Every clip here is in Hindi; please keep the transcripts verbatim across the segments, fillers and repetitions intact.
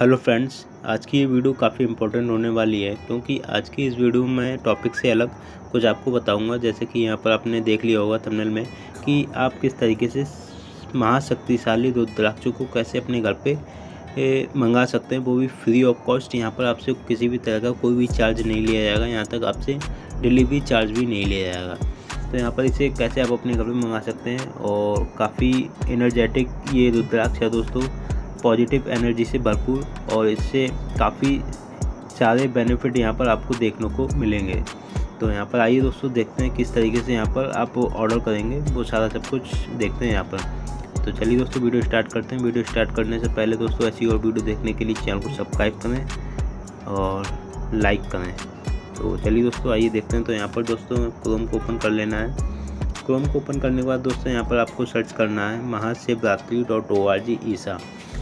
हेलो फ्रेंड्स, आज की ये वीडियो काफ़ी इम्पोर्टेंट होने वाली है क्योंकि आज की इस वीडियो में टॉपिक से अलग कुछ आपको बताऊंगा। जैसे कि यहाँ पर आपने देख लिया होगा थंबनेल में कि आप किस तरीके से महाशक्तिशाली रुद्राक्षों को कैसे अपने घर पे मंगा सकते हैं, वो भी फ्री ऑफ कॉस्ट। यहाँ पर आपसे किसी भी तरह का कोई भी चार्ज नहीं लिया जाएगा, यहाँ तक आपसे डिलीवरी चार्ज भी नहीं लिया जाएगा। तो यहाँ पर इसे कैसे आप अपने घर में मंगा सकते हैं। और काफ़ी एनर्जेटिक ये रुद्राक्ष है दोस्तों, पॉजिटिव एनर्जी से भरपूर, और इससे काफ़ी सारे बेनिफिट यहाँ पर आपको देखने को मिलेंगे। तो यहाँ पर आइए दोस्तों, देखते हैं किस तरीके से यहाँ पर आप ऑर्डर करेंगे, वो सारा सब कुछ देखते हैं यहाँ पर। तो चलिए दोस्तों, वीडियो स्टार्ट करते हैं। वीडियो स्टार्ट करने से पहले दोस्तों, ऐसी और वीडियो देखने के लिए चैनल को सब्सक्राइब करें और लाइक करें। तो चलिए दोस्तों, आइए देखते हैं। तो यहाँ पर दोस्तों क्रोम को ओपन कर लेना है। क्रोम को ओपन करने के बाद दोस्तों यहाँ पर आपको सर्च करना है Mahashivratri dot O R G Isha.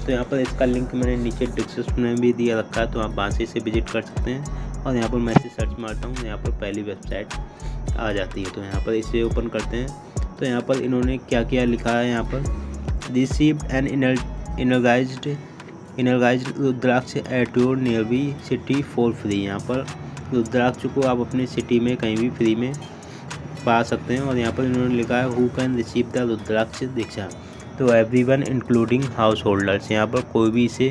तो यहाँ पर इसका लिंक मैंने नीचे डिस्क्रिप्शन में भी दिया रखा है, तो आप वहाँ से इसे विजिट कर सकते हैं। और यहाँ पर मैं इसे सर्च मारता हूँ, यहाँ पर पहली वेबसाइट आ जाती है। तो यहाँ पर इसे ओपन करते हैं। तो यहाँ पर इन्होंने क्या क्या लिखा है, यहाँ पर received and energized energized rudraksha at your nearby city for free. यहाँ पर रुद्राक्ष को आप अपने सिटी में कहीं भी फ्री में पा सकते हैं। और यहाँ पर इन्होंने लिखा है who can receive the rudraksha diksha, तो एवरीवन इंक्लूडिंग हाउस होल्डर्स। यहाँ पर कोई भी इसे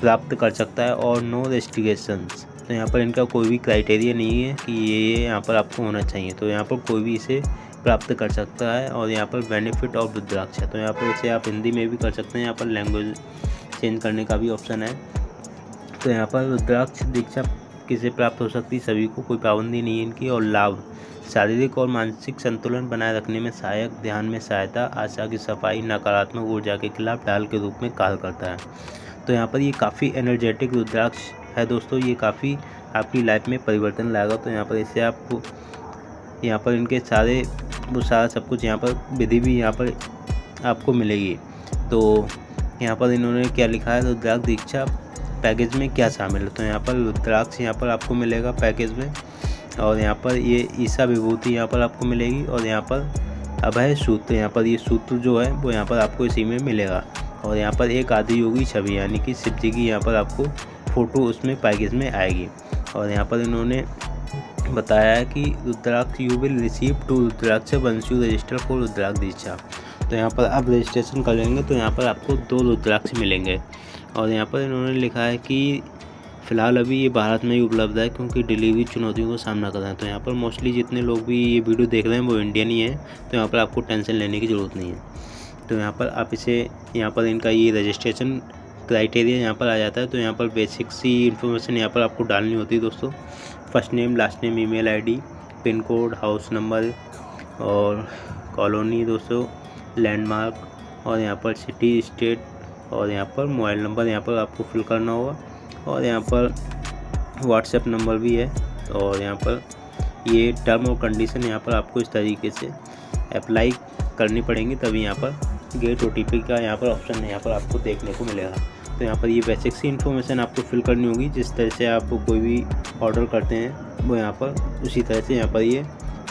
प्राप्त कर सकता है और नो रेस्ट्रिक्शंस। तो यहाँ पर इनका कोई भी क्राइटेरिया नहीं है कि ये यहाँ पर आपको होना चाहिए। तो यहाँ पर कोई भी इसे प्राप्त कर सकता है। और यहाँ पर बेनिफिट ऑफ रुद्राक्ष, तो यहाँ पर इसे आप हिंदी में भी कर सकते हैं। यहाँ पर लैंग्वेज चेंज करने का भी ऑप्शन है। तो यहाँ पर रुद्राक्ष दीक्षा किसे प्राप्त हो सकती, सभी को, कोई पाबंदी नहीं है इनकी। और लाभ शारीरिक और मानसिक संतुलन बनाए रखने में सहायक, ध्यान में सहायता, आशा की सफाई, नकारात्मक ऊर्जा के खिलाफ ढाल के रूप में कार्य करता है। तो यहाँ पर ये काफ़ी एनर्जेटिक रुद्राक्ष है दोस्तों, ये काफ़ी आपकी लाइफ में परिवर्तन लाएगा। तो यहाँ पर इसे आप, यहाँ पर इनके सारे वो सारा सब कुछ यहाँ पर विधि भी यहाँ पर आपको मिलेगी। तो यहाँ पर इन्होंने क्या लिखा है, रुद्राक्ष दीक्षा पैकेज में क्या शामिल है। तो यहाँ पर रुद्राक्ष यहाँ पर आपको मिलेगा पैकेज में। और यहाँ पर ये ईसा विभूति यहाँ पर आपको मिलेगी। और यहाँ पर अभय सूत्र, यहाँ पर ये सूत्र जो है वो यहाँ पर आपको इसी में मिलेगा। और यहाँ पर एक आदि योगी छवि, यानी कि शिव जी की यहाँ पर आपको फ़ोटो उसमें पैकेज में आएगी। और यहाँ पर इन्होंने बताया है कि rudraksha you will receive two rudraksha once you register for rudraksha diksha. तो यहाँ पर आप रजिस्ट्रेशन कर लेंगे तो यहाँ पर आपको दो रुद्राक्ष मिलेंगे। और यहाँ पर इन्होंने लिखा है कि फ़िलहाल अभी ये भारत में ही उपलब्ध है क्योंकि डिलीवरी चुनौतियों का सामना कर रहे हैं। तो यहाँ पर मोस्टली जितने लोग भी ये वीडियो देख रहे हैं वो इंडियन ही है। तो यहाँ पर आपको टेंशन लेने की ज़रूरत नहीं है। तो यहाँ पर आप इसे, यहाँ पर इनका ये रजिस्ट्रेशन क्राइटेरिया यहाँ पर आ जाता है। तो यहाँ पर बेसिक सी इन्फॉर्मेशन यहाँ पर आपको डालनी होती है दोस्तों। First name, last name, email ID, pin code, house number और कॉलोनी दोस्तों, लैंडमार्क, और यहाँ पर सिटी, स्टेट, और यहाँ पर मोबाइल नंबर यहाँ पर आपको फिल करना होगा। और यहाँ पर व्हाट्सएप नंबर भी है। और यहाँ पर ये टर्म और कंडीशन यहाँ पर आपको इस तरीके से अप्लाई करनी पड़ेंगी, तभी यहाँ पर गेट ओटीपी का यहाँ पर ऑप्शन यहाँ पर आपको देखने को मिलेगा। तो यहाँ पर ये बेसिक सी इन्फॉर्मेशन आपको फिल करनी होगी। जिस तरह से आप कोई भी ऑर्डर करते हैं वो यहाँ पर उसी तरह से यहाँ पर ये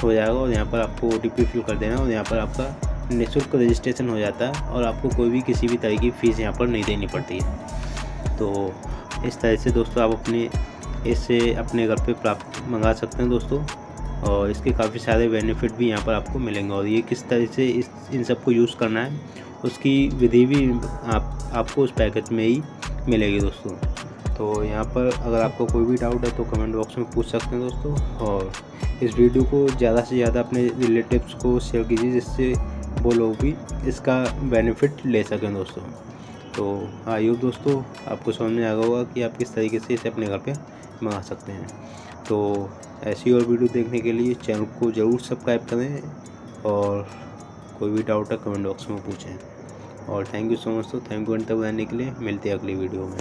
हो जाएगा। और यहाँ पर आपको ओटीपी फिल कर देना। और यहाँ पर आपका निःशुल्क रजिस्ट्रेशन हो जाता है और आपको कोई भी किसी भी तरह की फ़ीस यहाँ पर नहीं देनी पड़ती है। तो इस तरह से दोस्तों आप अपने इससे अपने घर पे प्राप्त मंगा सकते हैं दोस्तों। और इसके काफ़ी सारे बेनिफिट भी यहाँ पर आपको मिलेंगे। और ये किस तरह से इस इन सब को यूज़ करना है उसकी विधि भी आप आपको उस पैकेज में ही मिलेगी दोस्तों। तो यहाँ पर अगर आपको कोई भी डाउट है तो कमेंट बॉक्स में पूछ सकते हैं दोस्तों। और इस वीडियो को ज़्यादा से ज़्यादा अपने रिलेटिव्स को शेयर कीजिए जिससे वो लोग भी इसका बेनिफिट ले सकें दोस्तों। तो आइए दोस्तों, आपको समझ में आ गया होगा कि आप किस तरीके से इसे अपने घर पे मंगा सकते हैं। तो ऐसी और वीडियो देखने के लिए चैनल को ज़रूर सब्सक्राइब करें। और कोई भी डाउट है कमेंट बॉक्स में पूछें। और थैंक यू सो मच। तो थैंक यू अंत तक रहने के लिए, मिलते हैं अगली वीडियो में।